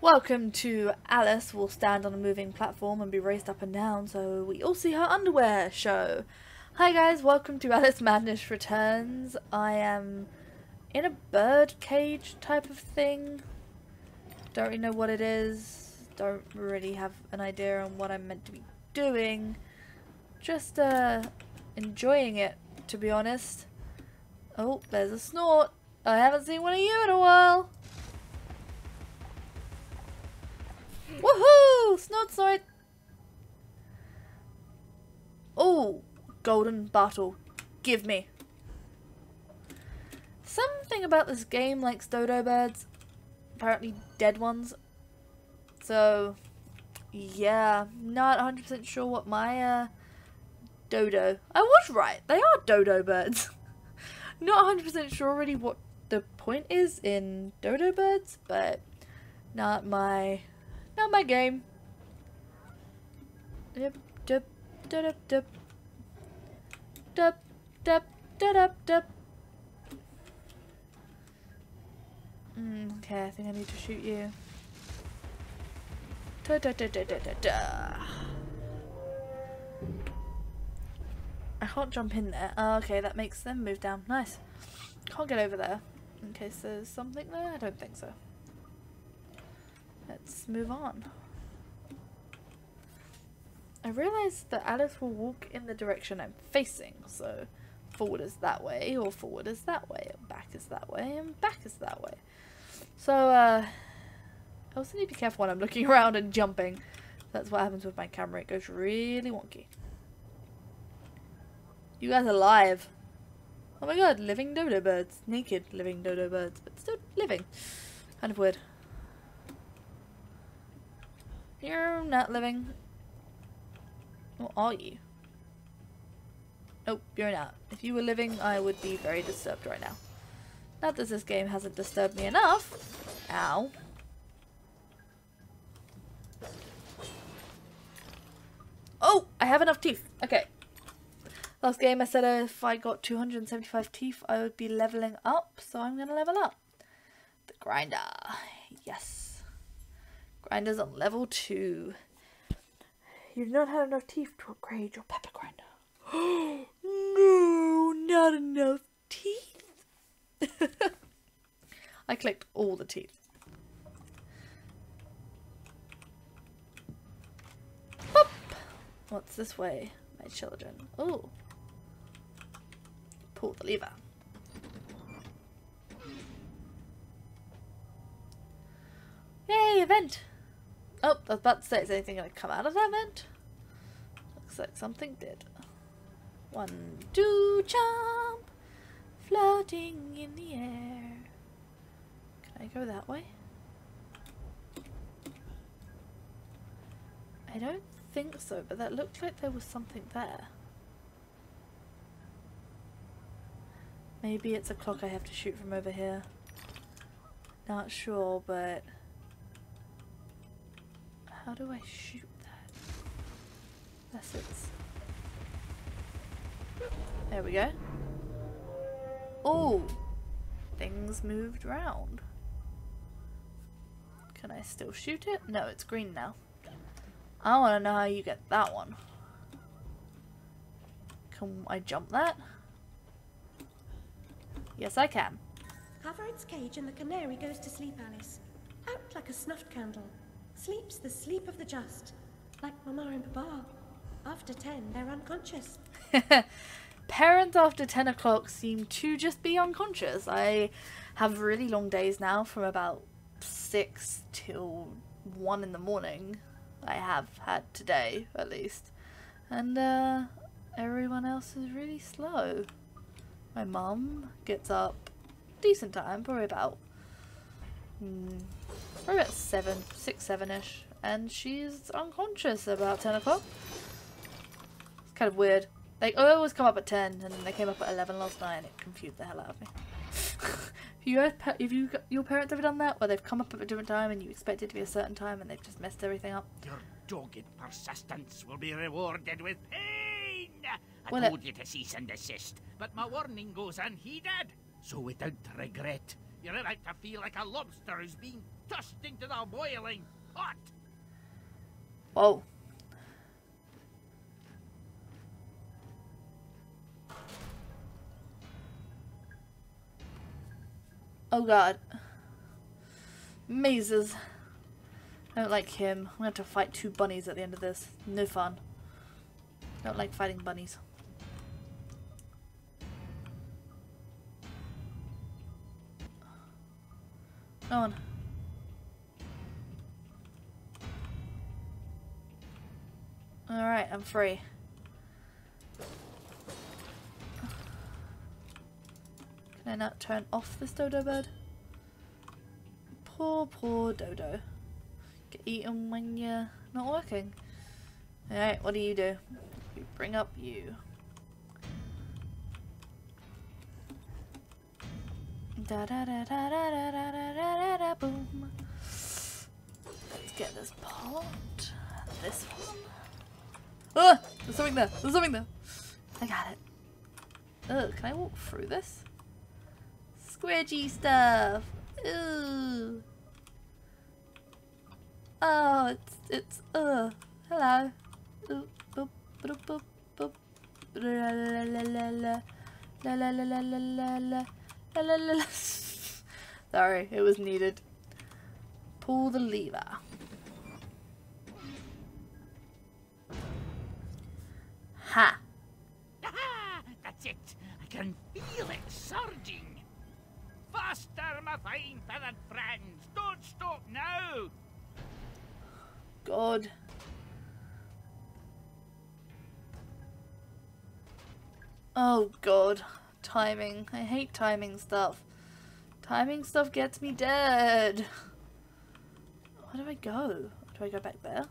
Welcome to Alice will stand on a moving platform and be raised up and down so we all see her underwear show. Hi guys, welcome to Alice Madness Returns. I am in a bird cage type of thing. Don't really know what it is. Don't really have an idea on what I'm meant to be doing. Just enjoying it, to be honest. Oh, there's a snort. I haven't seen one of you in a while. Woohoo! Snortsort! Oh, golden bottle. Give me. Something about this game likes dodo birds. Apparently dead ones. So, yeah. Not 100% sure what my dodo... I was right. They are dodo birds. Not 100% sure really what the point is in dodo birds, but not my game. Dup dup dup dup dup dup dup dup. Okay, I think I need to shoot you. Da da da da da da da. I can't jump in there. Oh, okay, that makes them move down. Nice. Can't get over there. In case there's something there? I don't think so. Let's move on. I realised that Alice will walk in the direction I'm facing, so forward is that way, or forward is that way, and back is that way, and back is that way. So, I also need to be careful when I'm looking around and jumping. That's what happens with my camera, it goes really wonky. You guys are live. Oh my god, living dodo birds. Naked living dodo birds, but still living. Kind of weird. You're not living. What are you? Nope, you're not. If you were living, I would be very disturbed right now. Not that this game hasn't disturbed me enough. Ow. Oh, I have enough teeth. Okay. Last game I said if I got 275 teeth, I would be leveling up. So I'm going to level up. The grinder. Yes. Grinder's on level 2. You've not had enough teeth to upgrade your pepper grinder. No, not enough teeth. I clicked all the teeth. Boop. What's this way, my children? Oh, pull the lever. Yay, event. Oh, I was about to say, is anything going to come out of that vent? Looks like something did. 1, 2, jump! Floating in the air. Can I go that way? I don't think so, but that looked like there was something there. Maybe it's a clock I have to shoot from over here. Not sure, but... how do I shoot that? That's it. There we go. Oh! Things moved round. Can I still shoot it? No, it's green now. I want to know how you get that one. Can I jump that? Yes, I can. Havert's cage and the canary goes to sleep, Alice. Out like a snuffed candle. Sleeps the sleep of the just, like Mama and Papa. After 10, they're unconscious. Parents after 10 o'clock seem to just be unconscious. I have really long days now from about 6 till 1 in the morning. I have had today, at least. And everyone else is really slow. My mum gets up decent time, probably about... probably about 6, 7-ish, and she's unconscious about 10 o'clock. It's kind of weird. Like, I always come up at 10, and they came up at 11 last night, and it confused the hell out of me. Have your parents ever done that? Where they've come up at a different time, and you expect it to be a certain time, and they've just messed everything up? Your dogged persistence will be rewarded with pain! I told you to cease and desist, but my warning goes unheeded. So without regret, you're right to feel like a lobster who's being Dust into the boiling pot. Whoa. Oh god. Mazes. I don't like him. I'm gonna have to fight two bunnies at the end of this. No fun. Don't like fighting bunnies. No one. Alright, I'm free. Can I not turn off this dodo bird? Poor, poor dodo. Get eaten when you're not working. Alright, what do you do? You bring up you. Da da da da da da da da da da boom. Let's get this pot. This one. Oh, there's something there. There's something there. I got it. Oh, can I walk through this? Squidgy stuff. Ooh. Oh, it's hello. Ooh, boop, boop, boop, boop. La la la la la la la la la la la. Sorry, it was needed. Pull the lever. Ha! Aha! That's it! I can feel it surging! Faster, my fine feathered friends! Don't stop now! God. Oh, God. Timing. I hate timing stuff. Timing stuff gets me dead. Where do I go? Do I go back there?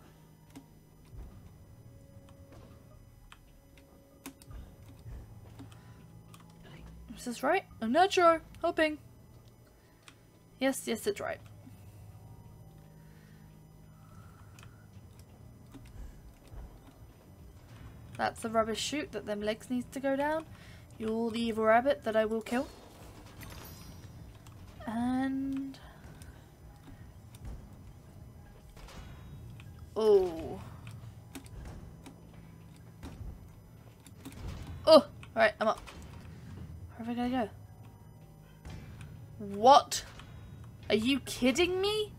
Is this right? I'm not sure. Hoping. Yes, yes, it's right. That's the rubbish chute that them legs needs to go down. You're the evil rabbit that I will kill. And... oh. Oh! Alright, I'm up. Where am I gonna go? What? Are you kidding me?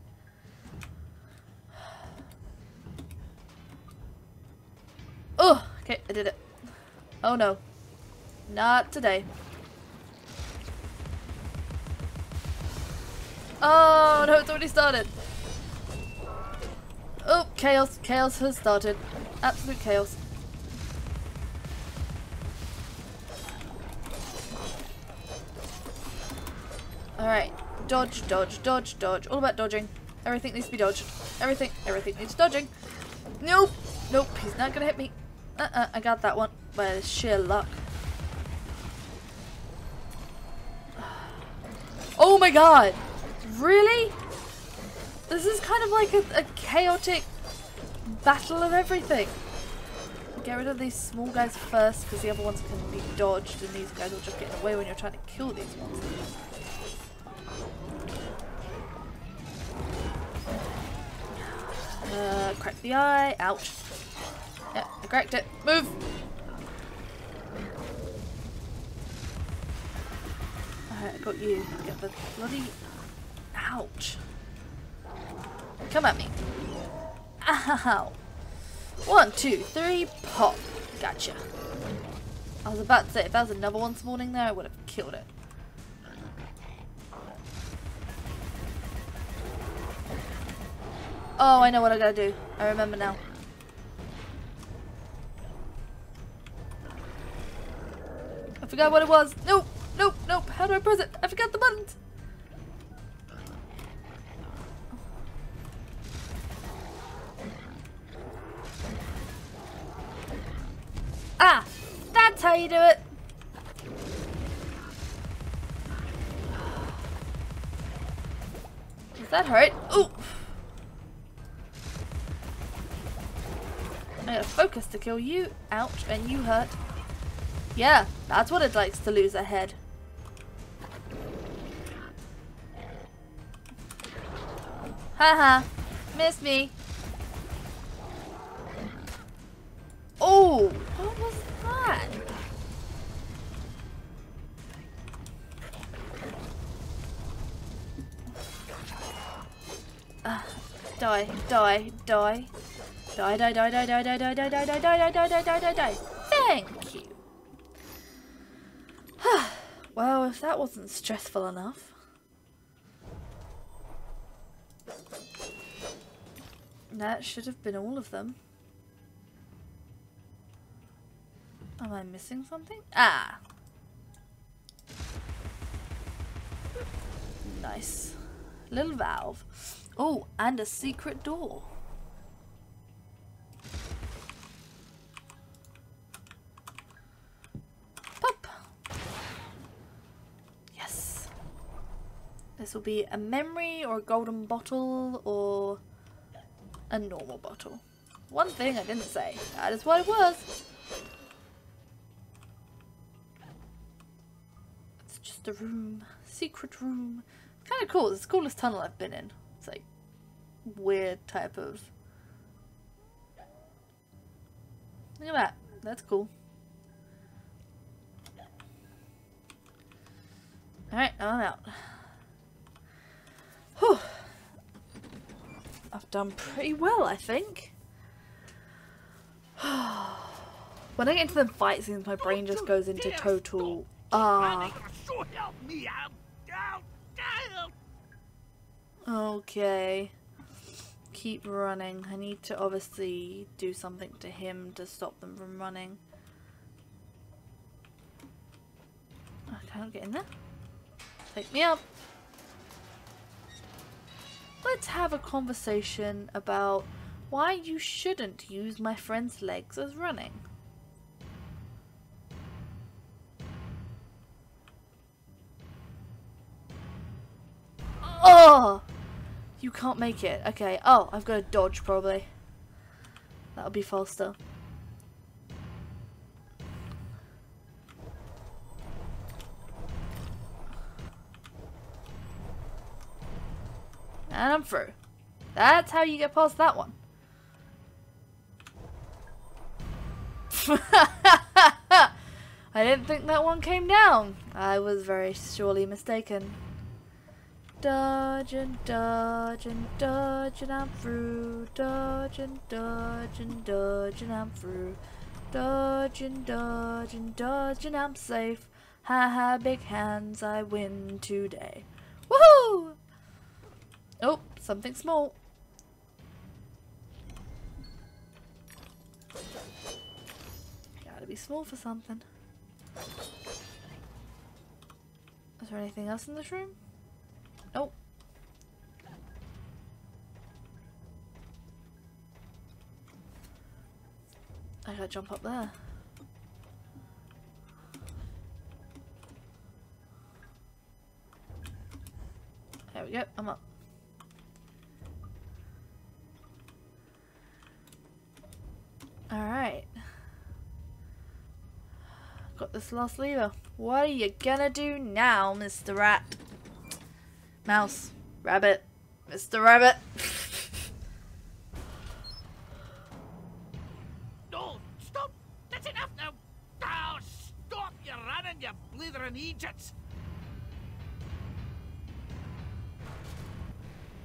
Oh! Okay, I did it. Oh no. Not today. Oh no, it's already started. Oh, chaos. Chaos has started. Absolute chaos. Alright. Dodge, dodge, dodge, dodge. All about dodging. Everything needs to be dodged. Everything needs dodging. Nope. Nope, he's not gonna hit me. I got that one by sheer luck. Oh my god! Really? This is kind of like a chaotic battle of everything. Get rid of these small guys first, because the other ones can be dodged and these guys will just get in the way when you're trying to kill these ones. Crack the eye. Ouch. Yeah, I cracked it. Move! I got you. Get the bloody... ouch. Come at me. Ow. 1, 2, 3, pop. Gotcha. I was about to say, if that was another one spawning there, I would have killed it. Oh, I know what I gotta do. I remember now. I forgot what it was. Nope. Nope, nope, how do I press it? I forgot the buttons! Ah! That's how you do it! Does that hurt? Ooh! I gotta focus to kill you. Ouch, and you hurt. Yeah, that's what it likes to lose a head. Haha. Missed me. Oh! What was that? Die, die, die. Die, die, die, die, die, die, die, die, die, die, die, die, die, die, die, die. Thank you. Well, if that wasn't stressful enough. That should have been all of them. Am I missing something? Ah! Nice. Little valve. Oh, and a secret door. Pop! Yes. This will be a memory or a golden bottle or a normal bottle. One thing I didn't say. That is what it was. It's just a room. Secret room. It's kind of cool. It's the coolest tunnel I've been in. It's like weird type of. Look at that. That's cool. Alright, I'm out. Whew. I've done pretty well, I think. When I get into the fight scenes, my brain just goes into total. Okay. Keep running. I need to obviously do something to him to stop them from running. I can't get in there. Take me up. Let's have a conversation about why you shouldn't use my friend's legs as running. Oh! You can't make it. Okay. Oh, I've got to dodge probably. That'll be faster. And I'm through. That's how you get past that one. I didn't think that one came down. I was very surely mistaken. Dodge and dodge and dodge and I'm through. Dodge and dodge and dodge and I'm through. Dodge and dodge and dodge and I'm safe. Ha ha, big hands, I win today. Woohoo! Oh, something small. Gotta be small for something. Is there anything else in this room? Oh. I gotta jump up there. There we go, I'm up. Alright. Got this last lever. What are you gonna do now, Mr. Rat? Mouse, rabbit, Mr. Rabbit. No, stop! That's enough now! Oh, stop! You're running, you blithering idiots!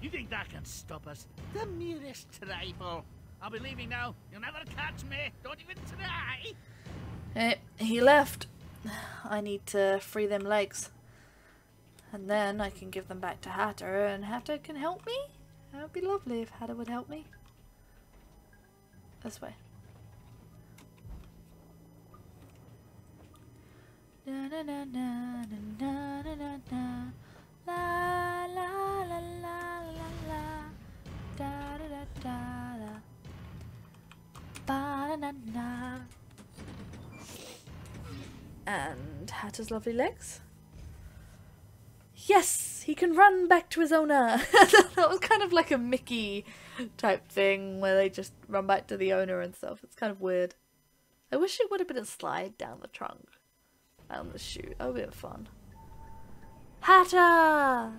You think that can stop us? The merest trifle. I'll be leaving now. You'll never catch me. Don't even try. He left. I need to free them legs. And then I can give them back to Hatter, and Hatter can help me? That would be lovely if Hatter would help me. This way. Na na na na na na na na la la la la la da da da da da ba na na. And Hatter's lovely legs. Yes, he can run back to his owner. That was kind of like a Mickey type thing where they just run back to the owner and stuff. It's kind of weird. I wish it would have been a slide down the trunk, down the chute. That would have been fun. Hatter!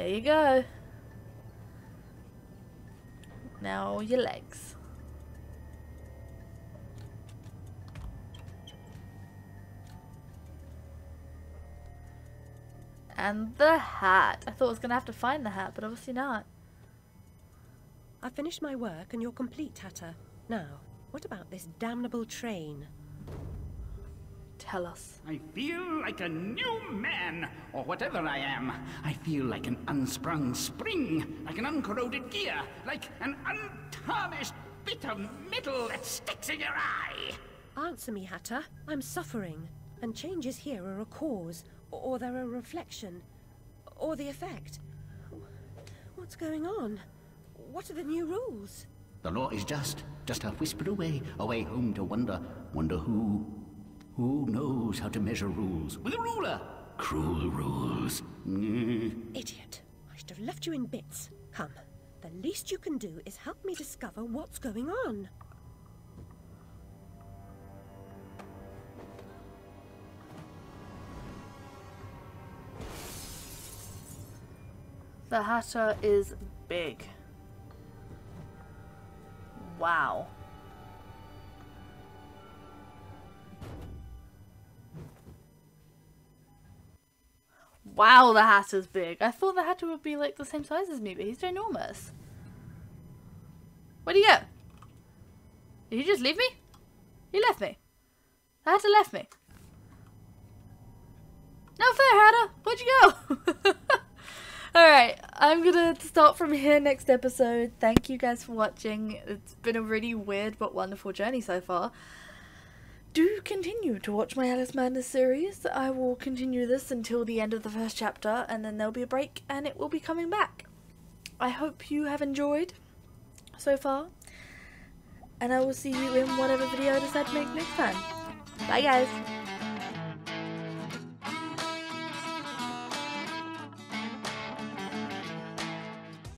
There you go. Now your legs. And the hat. I thought I was going to have to find the hat, but obviously not. I've finished my work and you're complete, Hatter. Now, what about this damnable train? Tell us. I feel like a new man, or whatever I am. I feel like an unsprung spring, like an uncorroded gear, like an untarnished bit of metal that sticks in your eye. Answer me, Hatter. I'm suffering, and changes here are a cause, or they're a reflection, or the effect. What's going on? What are the new rules? The law is just a whisper away, away home to wonder. Wonder who? Who knows how to measure rules? With a ruler! Cruel rules. Mm. Idiot. I should have left you in bits. Come. The least you can do is help me discover what's going on. The Hatter is big. Wow. Wow, the Hatter's big. I thought the Hatter would be like the same size as me, but he's ginormous. Where'd he go? Did he just leave me? He left me. The Hatter left me. No fair, Hatter. Where'd you go? Alright, I'm gonna start from here next episode. Thank you guys for watching. It's been a really weird but wonderful journey so far. Do continue to watch my Alice Madness series. I will continue this until the end of the first chapter, and then there'll be a break and it will be coming back. I hope you have enjoyed so far, and I will see you in whatever video I decide to make next time. Bye guys!